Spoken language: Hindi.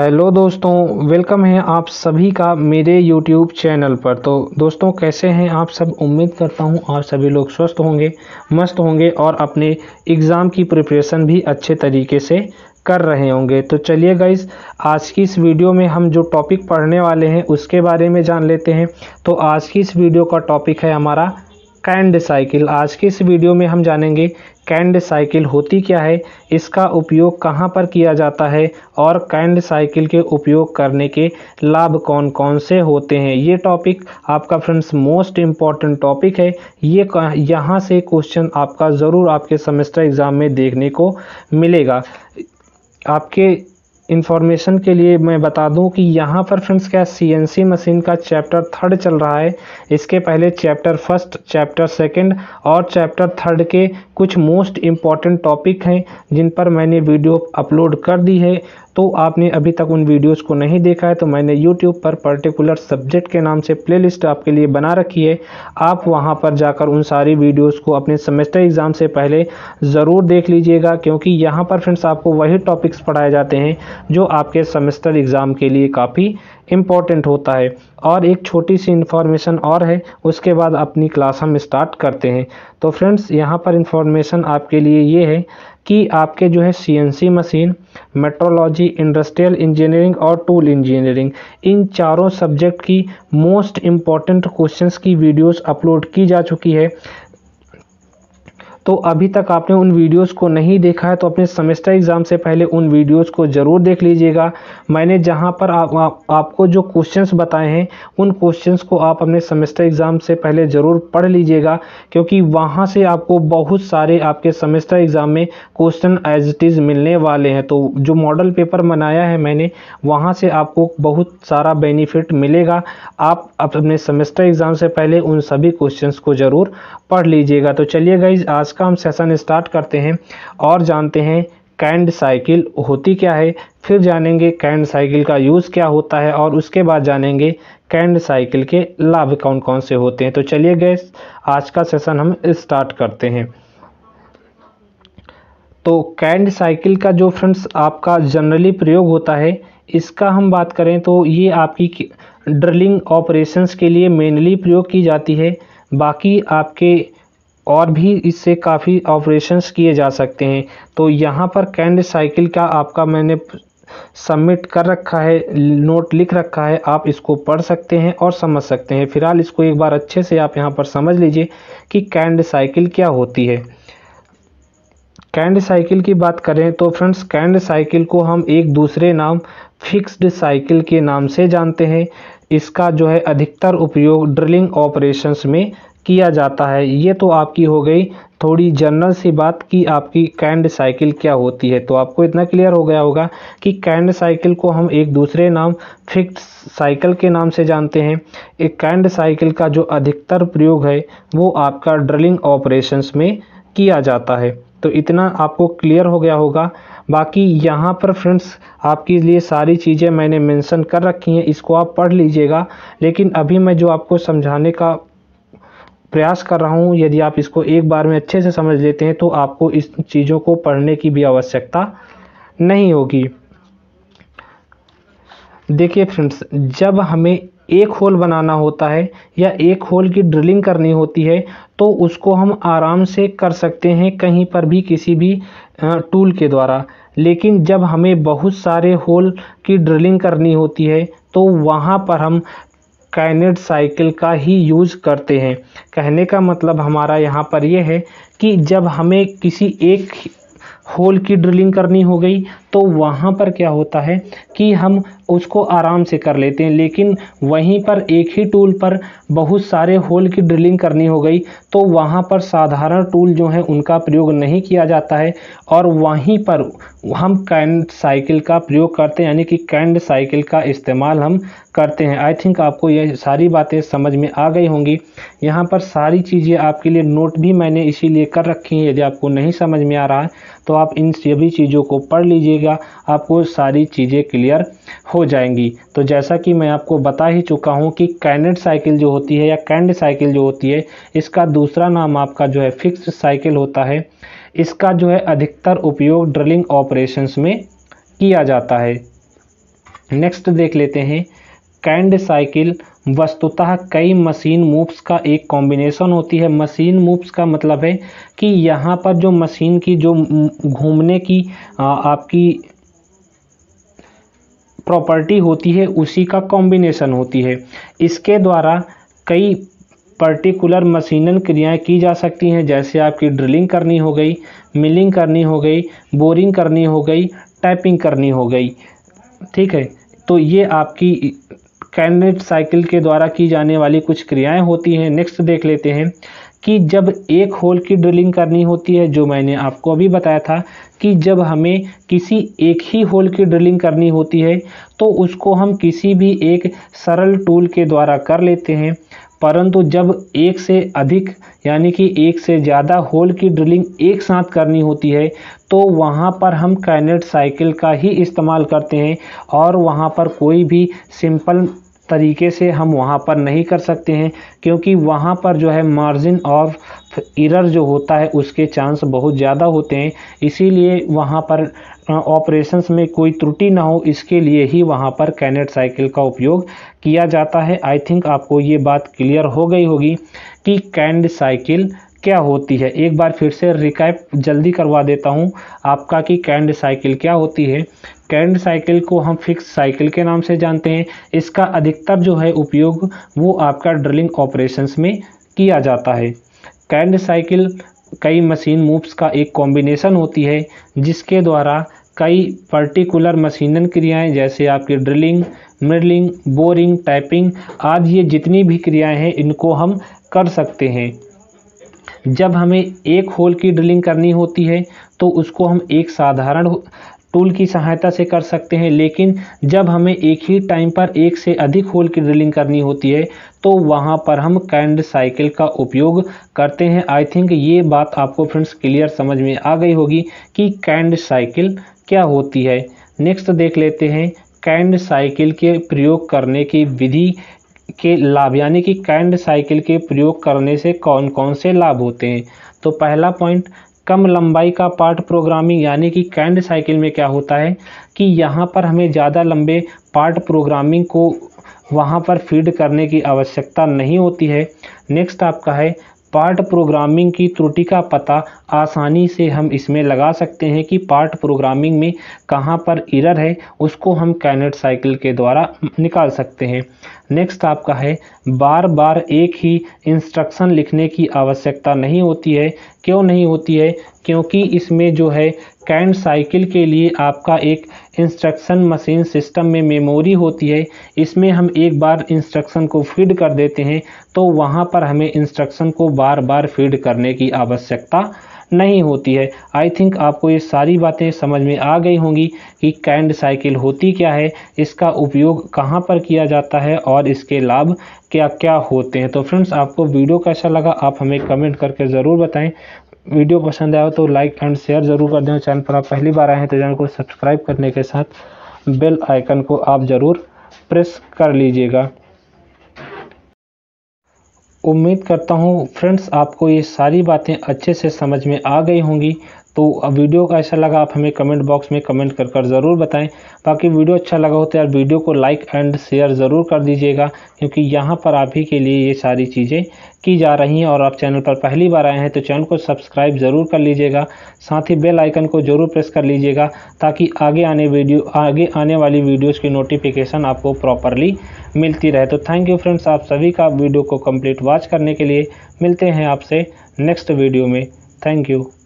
हेलो दोस्तों, वेलकम है आप सभी का मेरे यूट्यूब चैनल पर। तो दोस्तों कैसे हैं आप सब? उम्मीद करता हूं आप सभी लोग स्वस्थ होंगे, मस्त होंगे और अपने एग्ज़ाम की प्रिपरेशन भी अच्छे तरीके से कर रहे होंगे। तो चलिए गाइस, आज की इस वीडियो में हम जो टॉपिक पढ़ने वाले हैं उसके बारे में जान लेते हैं। तो आज की इस वीडियो का टॉपिक है हमारा कैंड साइकिल। आज की इस वीडियो में हम जानेंगे कैंड साइकिल होती क्या है, इसका उपयोग कहां पर किया जाता है और कैंड साइकिल के उपयोग करने के लाभ कौन कौन से होते हैं। ये टॉपिक आपका फ्रेंड्स मोस्ट इम्पॉर्टेंट टॉपिक है। ये यहां से क्वेश्चन आपका ज़रूर आपके सेमेस्टर एग्ज़ाम में देखने को मिलेगा। आपके इन्फॉर्मेशन के लिए मैं बता दूं कि यहाँ पर फ्रेंड्स क्या CNC मशीन का चैप्टर 3 चल रहा है। इसके पहले चैप्टर 1, चैप्टर 2 और चैप्टर 3 के कुछ मोस्ट इम्पॉर्टेंट टॉपिक हैं जिन पर मैंने वीडियो अपलोड कर दी है। तो आपने अभी तक उन वीडियोस को नहीं देखा है तो मैंने YouTube पर पर्टिकुलर सब्जेक्ट के नाम से प्लेलिस्ट आपके लिए बना रखी है। आप वहां पर जाकर उन सारी वीडियोस को अपने सेमेस्टर एग्ज़ाम से पहले ज़रूर देख लीजिएगा, क्योंकि यहां पर फ्रेंड्स आपको वही टॉपिक्स पढ़ाए जाते हैं जो आपके सेमेस्टर एग्ज़ाम के लिए काफ़ी इम्पॉर्टेंट होता है। और एक छोटी सी इन्फॉर्मेशन और है, उसके बाद अपनी क्लास हम स्टार्ट करते हैं। तो फ्रेंड्स यहाँ पर इन्फॉर्मेशन आपके लिए ये है कि आपके जो है CNC machine, metrology, industrial engineering और टूल इंजीनियरिंग, इन चारों सब्जेक्ट की मोस्ट इम्पॉर्टेंट क्वेश्चंस की वीडियोस अपलोड की जा चुकी है। तो अभी तक आपने उन वीडियोस को नहीं देखा है तो अपने सेमेस्टर एग्ज़ाम से पहले उन वीडियोस को ज़रूर देख लीजिएगा। मैंने जहां पर आपको जो क्वेश्चंस बताए हैं उन क्वेश्चंस को आप अपने सेमेस्टर एग्ज़ाम से पहले ज़रूर पढ़ लीजिएगा, क्योंकि वहां से आपको बहुत सारे आपके सेमेस्टर एग्ज़ाम में क्वेश्चन एज इट इज़ मिलने वाले हैं। तो जो मॉडल पेपर बनाया है मैंने, वहाँ से आपको बहुत सारा बेनिफिट मिलेगा। आप अपने सेमेस्टर एग्ज़ाम से पहले उन सभी क्वेश्चन को ज़रूर पढ़ लीजिएगा। तो चलिए गाइज, आज का हम सेशन स्टार्ट करते हैं और जानते हैं कैंड साइकिल होती क्या है, फिर जानेंगे कैंड साइकिल का यूज़ क्या होता है और उसके बाद जानेंगे कैंड साइकिल के लाभ कौन कौन से होते हैं। तो चलिए गाइस, आज का सेशन हम स्टार्ट करते हैं। तो कैंड साइकिल का जो फ्रेंड्स आपका जनरली प्रयोग होता है, इसका हम बात करें तो ये आपकी ड्रिलिंग ऑपरेशंस के लिए मेनली प्रयोग की जाती है। बाकी आपके और भी इससे काफ़ी ऑपरेशंस किए जा सकते हैं। तो यहाँ पर कैंड साइकिल का आपका मैंने सबमिट कर रखा है, नोट लिख रखा है, आप इसको पढ़ सकते हैं और समझ सकते हैं। फिलहाल इसको एक बार अच्छे से आप यहाँ पर समझ लीजिए कि कैंड साइकिल क्या होती है। कैंड साइकिल की बात करें तो फ्रेंड्स कैंड साइकिल को हम एक दूसरे नाम फिक्स्ड साइकिल के नाम से जानते हैं। इसका जो है अधिकतर उपयोग ड्रिलिंग ऑपरेशंस में किया जाता है। ये तो आपकी हो गई थोड़ी जनरल सी बात कि आपकी कैंड साइकिल क्या होती है। तो आपको इतना क्लियर हो गया होगा कि कैंड साइकिल को हम एक दूसरे नाम फिक्स्ड साइकिल के नाम से जानते हैं। एक कैंड साइकिल का जो अधिकतर प्रयोग है वो आपका ड्रिलिंग ऑपरेशंस में किया जाता है। तो इतना आपको क्लियर हो गया होगा। बाकी यहाँ पर फ्रेंड्स आपके लिए सारी चीज़ें मैंने मेंशन कर रखी हैं, इसको आप पढ़ लीजिएगा। लेकिन अभी मैं जो आपको समझाने का प्रयास कर रहा हूँ, यदि आप इसको एक बार में अच्छे से समझ लेते हैं तो आपको इस चीज़ों को पढ़ने की भी आवश्यकता नहीं होगी। देखिए फ्रेंड्स, जब हमें एक होल बनाना होता है या एक होल की ड्रिलिंग करनी होती है तो उसको हम आराम से कर सकते हैं कहीं पर भी किसी भी टूल के द्वारा। लेकिन जब हमें बहुत सारे होल की ड्रिलिंग करनी होती है तो वहाँ पर हम कैंड साइकिल का ही यूज़ करते हैं। कहने का मतलब हमारा यहाँ पर यह है कि जब हमें किसी एक होल की ड्रिलिंग करनी हो गई तो वहाँ पर क्या होता है कि हम उसको आराम से कर लेते हैं। लेकिन वहीं पर एक ही टूल पर बहुत सारे होल की ड्रिलिंग करनी हो गई तो वहाँ पर साधारण टूल जो हैं उनका प्रयोग नहीं किया जाता है और वहीं पर हम कैंड साइकिल का प्रयोग करते हैं, यानी कि कैंड साइकिल का इस्तेमाल हम करते हैं। आई थिंक आपको ये सारी बातें समझ में आ गई होंगी। यहाँ पर सारी चीज़ें आपके लिए नोट भी मैंने इसीलिए कर रखी हैं, यदि आपको नहीं समझ में आ रहा है तो आप इन सभी चीज़ों को पढ़ लीजिएगा, आपको सारी चीज़ें क्लियर हो जाएंगी। तो जैसा कि मैं आपको बता ही चुका हूं कि कैंड साइकिल जो होती है या कैंड साइकिल जो होती है, इसका दूसरा नाम आपका जो है फिक्स्ड साइकिल होता है। इसका जो है अधिकतर उपयोग ड्रिलिंग ऑपरेशंस में किया जाता है। नेक्स्ट देख लेते हैं कैंड साइकिल वस्तुतः कई मशीन मूव्स का एक कॉम्बिनेशन होती है। मशीन मूव्स का मतलब है कि यहाँ पर जो मशीन की जो घूमने की आपकी प्रॉपर्टी होती है उसी का कॉम्बिनेशन होती है। इसके द्वारा कई पर्टिकुलर मशीनन क्रियाएं की जा सकती हैं, जैसे आपकी ड्रिलिंग करनी हो गई, मिलिंग करनी हो गई, बोरिंग करनी हो गई, टैपिंग करनी हो गई। ठीक है, तो ये आपकी कैंड साइकिल के द्वारा की जाने वाली कुछ क्रियाएं होती हैं। नेक्स्ट देख लेते हैं कि जब एक होल की ड्रिलिंग करनी होती है, जो मैंने आपको अभी बताया था कि जब हमें किसी एक ही होल की ड्रिलिंग करनी होती है तो उसको हम किसी भी एक सरल टूल के द्वारा कर लेते हैं, परंतु जब एक से अधिक यानी कि एक से ज़्यादा होल की ड्रिलिंग एक साथ करनी होती है तो वहाँ पर हम कैनेट साइकिल का ही इस्तेमाल करते हैं और वहाँ पर कोई भी सिंपल तरीके से हम वहाँ पर नहीं कर सकते हैं, क्योंकि वहाँ पर जो है मार्जिन ऑफ एरर जो होता है उसके चांस बहुत ज़्यादा होते हैं। इसीलिए वहाँ पर ऑपरेशंस में कोई त्रुटि ना हो, इसके लिए ही वहाँ पर कैनेट साइकिल का उपयोग किया जाता है। आई थिंक आपको ये बात क्लियर हो गई होगी कि कैंड साइकिल क्या होती है। एक बार फिर से रिकैप जल्दी करवा देता हूं आपका कि कैंड साइकिल क्या होती है। कैंड साइकिल को हम फिक्स साइकिल के नाम से जानते हैं। इसका अधिकतर जो है उपयोग वो आपका ड्रिलिंग ऑपरेशंस में किया जाता है। कैंड साइकिल कई मशीन मूव्स का एक कॉम्बिनेशन होती है, जिसके द्वारा कई पर्टिकुलर मशीनन क्रियाएं जैसे आपकी ड्रिलिंग, मिलिंग, बोरिंग, टैपिंग आदि ये जितनी भी क्रियाएँ हैं इनको हम कर सकते हैं। जब हमें एक होल की ड्रिलिंग करनी होती है तो उसको हम एक साधारण टूल की सहायता से कर सकते हैं, लेकिन जब हमें एक ही टाइम पर एक से अधिक होल की ड्रिलिंग करनी होती है तो वहां पर हम कैंड साइकिल का उपयोग करते हैं। आई थिंक ये बात आपको फ्रेंड्स क्लियर समझ में आ गई होगी कि कैंड साइकिल क्या होती है। नेक्स्ट देख लेते हैं कैंड साइकिल के प्रयोग करने की विधि के लाभ, यानी कि कैंड साइकिल के प्रयोग करने से कौन कौन से लाभ होते हैं। तो पहला पॉइंट कम लंबाई का पार्ट प्रोग्रामिंग, यानी कि कैंड साइकिल में क्या होता है कि यहाँ पर हमें ज़्यादा लंबे पार्ट प्रोग्रामिंग को वहाँ पर फीड करने की आवश्यकता नहीं होती है। नेक्स्ट आपका है पार्ट प्रोग्रामिंग की त्रुटि का पता आसानी से हम इसमें लगा सकते हैं कि पार्ट प्रोग्रामिंग में कहाँ पर एरर है, उसको हम कैनेट साइकिल के द्वारा निकाल सकते हैं। नेक्स्ट आपका है बार बार एक ही इंस्ट्रक्शन लिखने की आवश्यकता नहीं होती है। क्यों नहीं होती है? क्योंकि इसमें जो है कैंड साइकिल के लिए आपका एक इंस्ट्रक्शन मशीन सिस्टम में मेमोरी होती है। इसमें हम एक बार इंस्ट्रक्शन को फीड कर देते हैं तो वहाँ पर हमें इंस्ट्रक्शन को बार बार फीड करने की आवश्यकता नहीं होती है। आई थिंक आपको ये सारी बातें समझ में आ गई होंगी कि कैंड साइकिल होती क्या है, इसका उपयोग कहाँ पर किया जाता है और इसके लाभ क्या क्या होते हैं। तो फ्रेंड्स आपको वीडियो कैसा लगा आप हमें कमेंट करके ज़रूर बताएं। वीडियो पसंद आया तो लाइक एंड शेयर ज़रूर कर दें। चैनल पर आप पहली बार आए हैं तो चैनल को सब्सक्राइब करने के साथ बेल आइकन को आप ज़रूर प्रेस कर लीजिएगा। उम्मीद करता हूँ फ्रेंड्स आपको ये सारी बातें अच्छे से समझ में आ गई होंगी। तो अब वीडियो कैसा लगा आप हमें कमेंट बॉक्स में कमेंट कर कर ज़रूर बताएं। बाकी वीडियो अच्छा लगा हो तो यार वीडियो को लाइक एंड शेयर ज़रूर कर दीजिएगा, क्योंकि यहाँ पर आप ही के लिए ये सारी चीज़ें की जा रही हैं। और आप चैनल पर पहली बार आए हैं तो चैनल को सब्सक्राइब ज़रूर कर लीजिएगा, साथ ही बेल आइकन को ज़रूर प्रेस कर लीजिएगा ताकि आगे आने वाली वीडियोज़ की नोटिफिकेशन आपको प्रॉपरली मिलती रहे। तो थैंक यू फ्रेंड्स आप सभी का वीडियो को कम्प्लीट वॉच करने के लिए। मिलते हैं आपसे नेक्स्ट वीडियो में। Thank you.